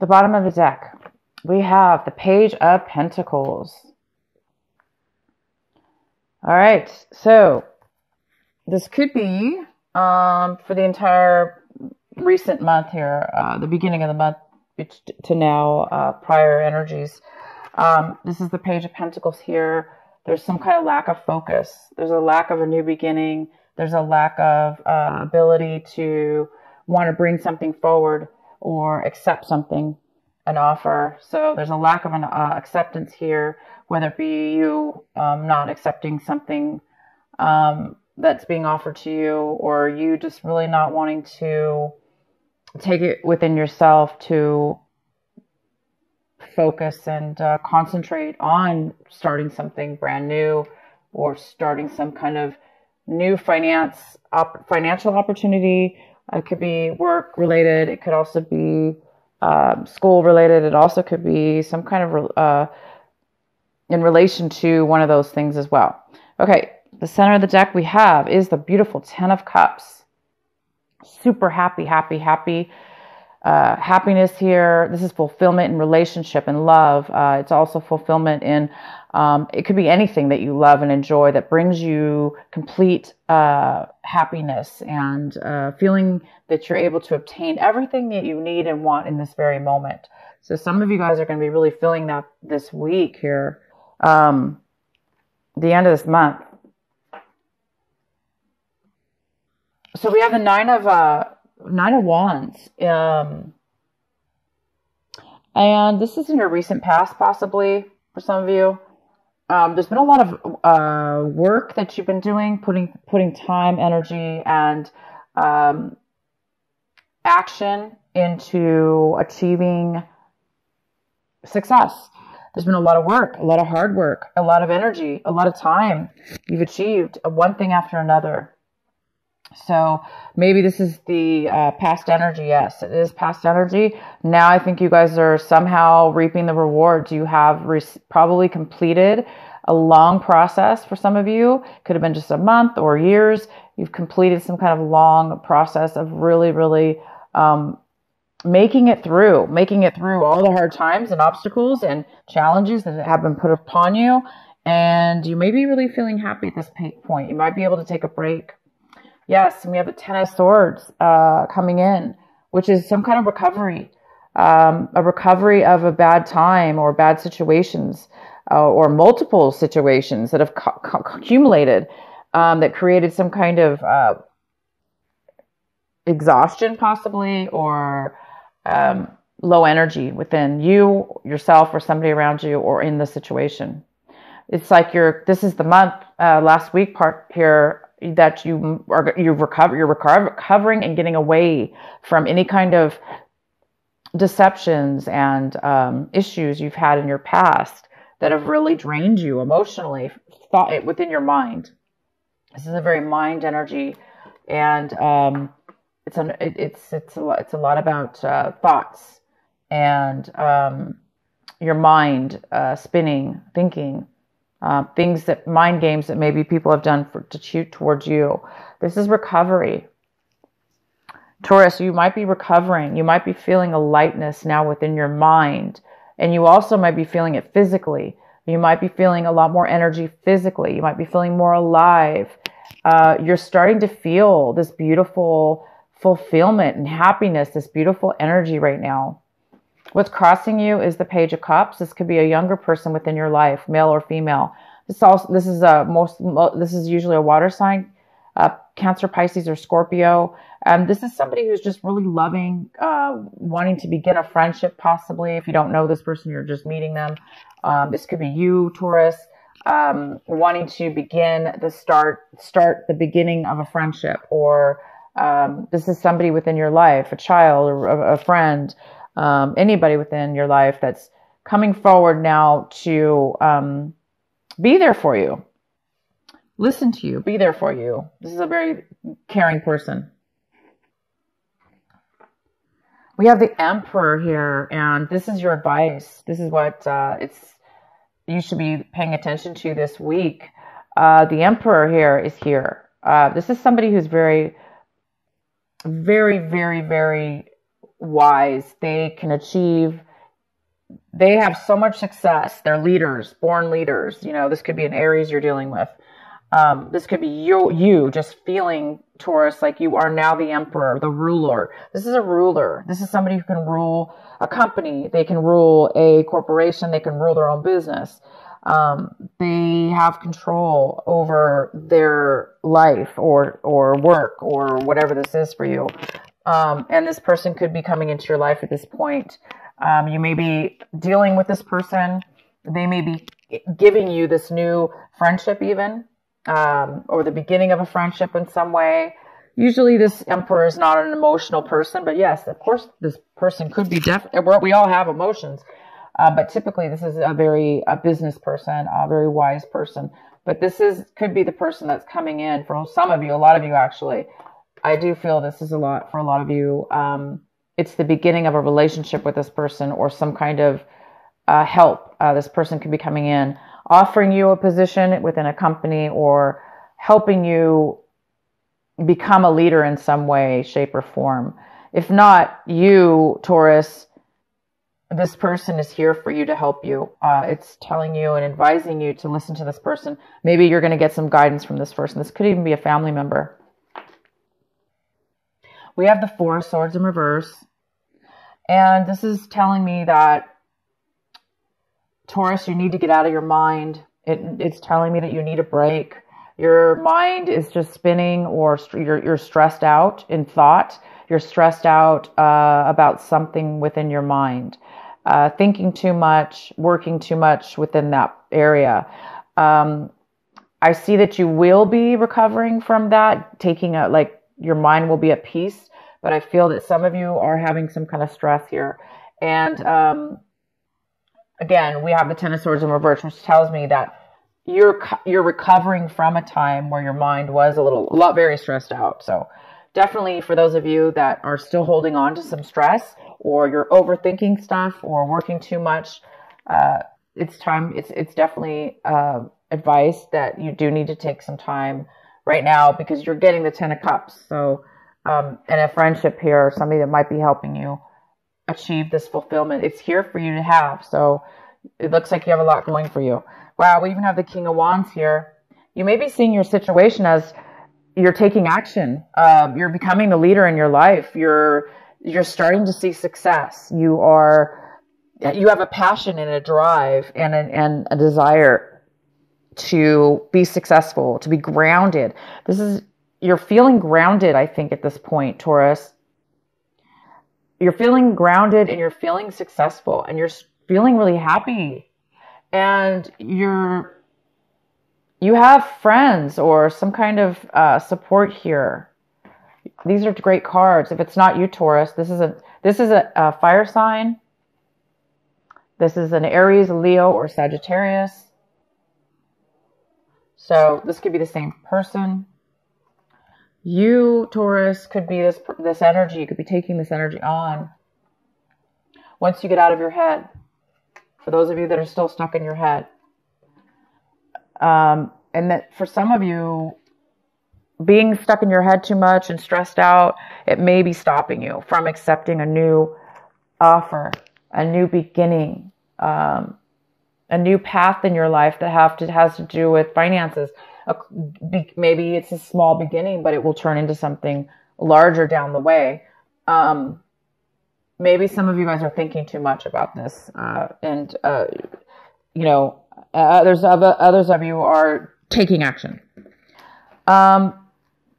The bottom of the deck, we have the Page of Pentacles. All right, so this could be for the entire recent month here, the beginning of the month to now, prior energies. This is the Page of Pentacles here. There's some kind of lack of focus. There's a lack of a new beginning. There's a lack of ability to want to bring something forward or accept something, an offer. So there's a lack of an acceptance here, whether it be you not accepting something that's being offered to you, or you just really not wanting to take it within yourself to focus and concentrate on starting something brand new or starting some kind of new financial opportunity. It could be work related. It could also be school related. It also could be some kind of in relation to one of those things as well. Okay. The center of the deck we have is the beautiful Ten of Cups. Super happy, happy, happy. Happiness here. This is fulfillment in relationship and love. It's also fulfillment in, it could be anything that you love and enjoy that brings you complete happiness and feeling that you're able to obtain everything that you need and want in this very moment. So some of you guys are going to be really feeling that this week here, the end of this month. So we have the Nine of Wands. And this is in your recent past, possibly, for some of you. There's been a lot of work that you've been doing, putting time, energy, and action into achieving success. There's been a lot of work, a lot of hard work, a lot of energy, a lot of time. You've achieved one thing after another. So maybe this is the past energy. Yes, it is past energy. Now I think you guys are somehow reaping the rewards. You have probably completed a long process for some of you. Could have been just a month or years. You've completed some kind of long process of really, really making it through all the hard times and obstacles and challenges that have been put upon you. And you may be really feeling happy at this point. You might be able to take a break. Yes, and we have the Ten of Swords coming in, which is some kind of recovery, a recovery of a bad time or bad situations or multiple situations that have accumulated that created some kind of exhaustion possibly, or low energy within you, yourself, or somebody around you, or in the situation. It's like this is the month, last week part here, that you're recovering and getting away from any kind of deceptions and issues you've had in your past that have really drained you emotionally, within your mind. This is a very mind energy, and it's a lot about thoughts and your mind spinning, thinking. Things that, mind games that maybe people have done to shoot towards you. This is recovery. Taurus, you might be recovering. You might be feeling a lightness now within your mind. And you also might be feeling it physically. You might be feeling a lot more energy physically. You might be feeling more alive. You're starting to feel this beautiful fulfillment and happiness, this beautiful energy right now. What's crossing you is the Page of Cups. This could be a younger person within your life, male or female. This is usually a water sign, Cancer, Pisces, or Scorpio. This is somebody who's just really loving, wanting to begin a friendship possibly. If you don't know this person, you're just meeting them. This could be you, Taurus, wanting to begin the start the beginning of a friendship, or this is somebody within your life, a child or a friend. Anybody within your life that's coming forward now to be there for you, listen to you, be there for you. This is a very caring person. We have the Emperor here, and this is your advice. This is what you should be paying attention to this week. The Emperor here is here. This is somebody who's very, very, very, very wise, they can achieve, they have so much success. They're leaders, born leaders. You know, this could be an Aries you're dealing with. This could be you just feeling, Taurus, like you are now the emperor, the ruler. This is a ruler. This is somebody who can rule a company. They can rule a corporation. They can rule their own business. They have control over their life or work or whatever this is for you. And this person could be coming into your life at this point. You may be dealing with this person. They may be giving you this new friendship even, or the beginning of a friendship in some way. Usually this emperor is not an emotional person, but yes, of course, this person could be we all have emotions. But typically this is a business person, a very wise person, but this could be the person that's coming in for some of you, a lot of you, actually. I do feel this is a lot for a lot of you. It's the beginning of a relationship with this person or some kind of, help. This person could be coming in, offering you a position within a company or helping you become a leader in some way, shape, or form. If not you, Taurus, this person is here for you to help you. It's telling you and advising you to listen to this person. Maybe you're going to get some guidance from this person. This could even be a family member. We have the Four of Swords in reverse. And this is telling me that, Taurus, you need to get out of your mind. It's telling me that you need a break. Your mind is just spinning, or you're stressed out in thought. You're stressed out about something within your mind. Thinking too much, working too much within that area. I see that you will be recovering from that, your mind will be at peace, but I feel that some of you are having some kind of stress here. And again, we have the Ten of Swords in reverse, which tells me that you're recovering from a time where your mind was very stressed out. So definitely for those of you that are still holding on to some stress, or you're overthinking stuff or working too much, it's time. It's definitely advice that you do need to take some time right now, because you're getting the Ten of Cups. So, and a friendship here, somebody that might be helping you achieve this fulfillment. It's here for you to have. So it looks like you have a lot going for you. Wow. We even have the King of Wands here. You may be seeing your situation as you're taking action. You're becoming the leader in your life. You're starting to see success. You have a passion and a drive and a desire to be successful, to be grounded. You're feeling grounded, I think, at this point, Taurus. You're feeling grounded and you're feeling successful and you're feeling really happy. And you have friends or some kind of support here. These are great cards. If it's not you, Taurus, this is a fire sign. This is an Aries, Leo, or Sagittarius. So this could be the same person. You, Taurus, could be this energy. You could be taking this energy on once you get out of your head. For those of you that are still stuck in your head. And that for some of you, being stuck in your head too much and stressed out, it may be stopping you from accepting a new offer, a new beginning, a new path in your life that has to do with finances. Maybe it's a small beginning, but it will turn into something larger down the way. Maybe some of you guys are thinking too much about this. Others of you are taking action.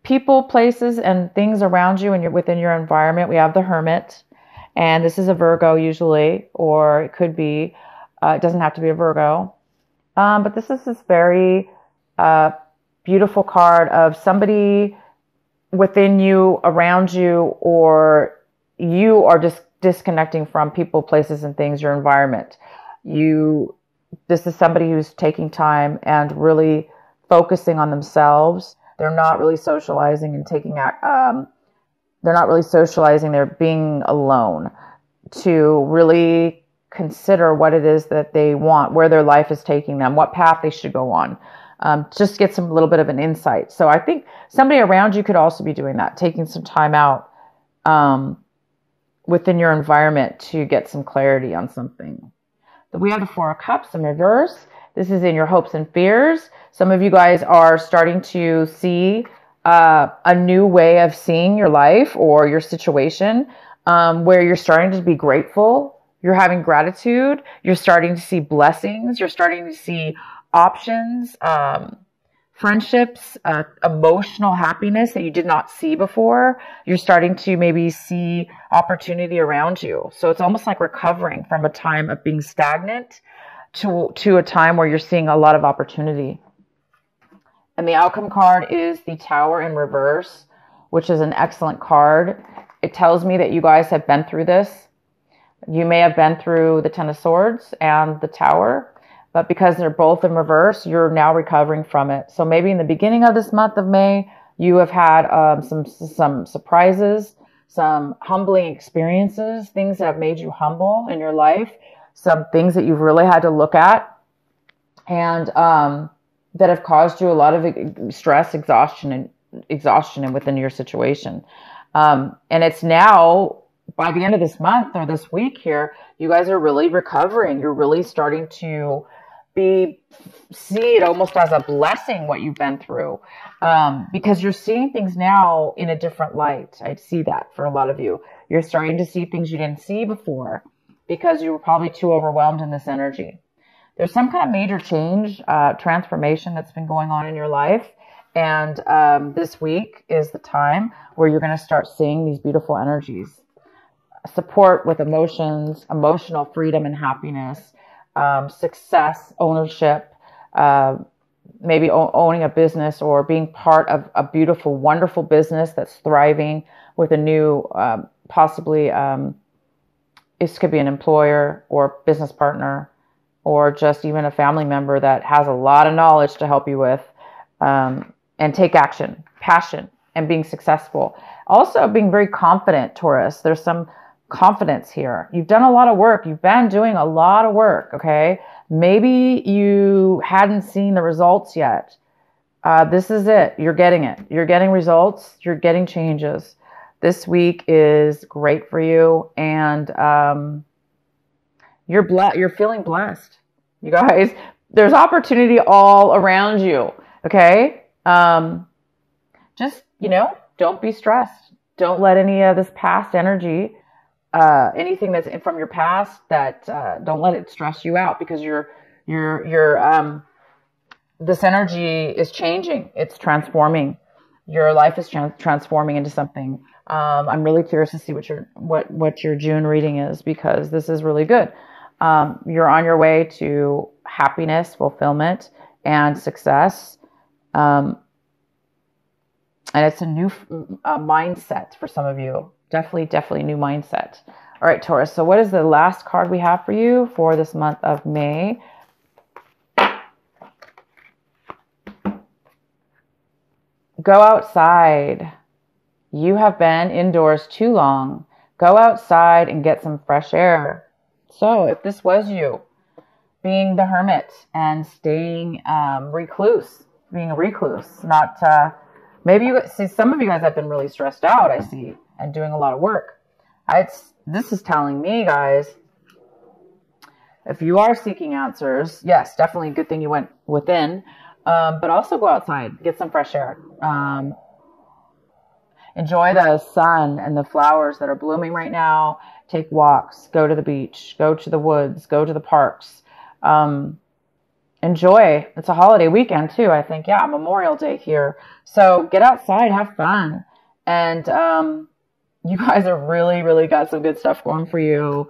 People, places, and things around you and within your environment. We have the Hermit, and this is a Virgo usually, or it could be, it doesn't have to be a Virgo. But this is this very beautiful card of somebody within you, around you, or you are just disconnecting from people, places, and things, your environment. This is somebody who's taking time and really focusing on themselves. They're not really socializing and taking action. They're not really socializing. They're being alone to really consider what it is that they want, where their life is taking them, what path they should go on. Just get some little bit of an insight. So I think somebody around you could also be doing that, taking some time out within your environment to get some clarity on something. We have the Four of Cups in reverse. This is in your hopes and fears. Some of you guys are starting to see a new way of seeing your life or your situation, where you're starting to be grateful. You're having gratitude. You're starting to see blessings. You're starting to see options, friendships, emotional happiness that you did not see before. You're starting to maybe see opportunity around you. So it's almost like recovering from a time of being stagnant to a time where you're seeing a lot of opportunity. And the outcome card is the Tower in reverse, which is an excellent card. It tells me that you guys have been through this. You may have been through the Ten of Swords and the Tower, but because they're both in reverse, you're now recovering from it. So maybe in the beginning of this month of May, you have had some surprises, some humbling experiences, things that have made you humble in your life, some things that you've really had to look at, and that have caused you a lot of stress, exhaustion within your situation. And it's now, by the end of this month or this week here, you guys are really recovering. You're really starting to see it almost as a blessing what you've been through, because you're seeing things now in a different light. I see that for a lot of you. You're starting to see things you didn't see before because you were probably too overwhelmed in this energy. There's some kind of major change, transformation that's been going on in your life. And this week is the time where you're going to start seeing these beautiful energies. Support with emotions, emotional freedom and happiness, success, ownership, maybe owning a business or being part of a beautiful, wonderful business that's thriving with a new, possibly, this could be an employer or business partner or just even a family member that has a lot of knowledge to help you with, and take action, passion, and being successful. Also being very confident, Taurus. There's some confidence here. You've done a lot of work. You've been doing a lot of work, okay? Maybe you hadn't seen the results yet. This is it. You're getting it. You're getting results. You're getting changes. This week is great for you, and you're feeling blessed. You guys, there's opportunity all around you, okay? Just, you know, don't be stressed. Don't let any of this past energy, anything that's from your past, that don't let it stress you out, because this energy is changing. It's transforming. Your life is transforming into something. I'm really curious to see what your June reading is, because this is really good. You're on your way to happiness, fulfillment, and success. And it's a new mindset for some of you. Definitely new mindset. All right, Taurus. So what is the last card we have for you for this month of May? Go outside. You have been indoors too long. Go outside and get some fresh air. So if this was you being the hermit and staying recluse, being a recluse, not... maybe you see some of you guys have been really stressed out, I see, and doing a lot of work. This is telling me, guys, if you are seeking answers, yes, definitely a good thing you went within, but also go outside, get some fresh air. Enjoy the sun and the flowers that are blooming right now. Take walks, go to the beach, go to the woods, go to the parks. Enjoy. It's a holiday weekend too, I think. Yeah, Memorial Day here. So get outside, have fun. And you guys have really, really got some good stuff going for you.